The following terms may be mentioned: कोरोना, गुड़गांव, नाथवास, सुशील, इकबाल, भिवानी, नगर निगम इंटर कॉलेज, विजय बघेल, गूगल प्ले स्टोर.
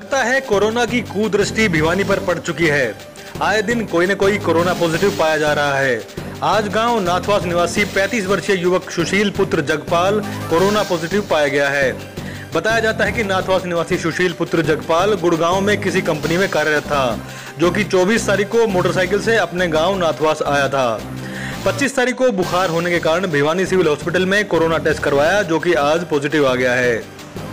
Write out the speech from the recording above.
लगता है कोरोना की कुदृष्टि भिवानी पर पड़ चुकी है। आए दिन कोई न कोई कोरोना पॉजिटिव पाया जा रहा है। आज गांव नाथवास निवासी 35 वर्षीय युवक सुशील पुत्र जगपाल कोरोना पॉजिटिव पाया गया है। बताया जाता है कि नाथवास निवासी सुशील पुत्र जगपाल गुड़गांव में किसी कंपनी में कार्यरत था, जो कि 24 तारीख को मोटरसाइकिल से अपने गाँव नाथवास आया था। 25 तारीख को बुखार होने के कारण भिवानी सिविल हॉस्पिटल में कोरोना टेस्ट करवाया, जो कि आज पॉजिटिव आ गया है।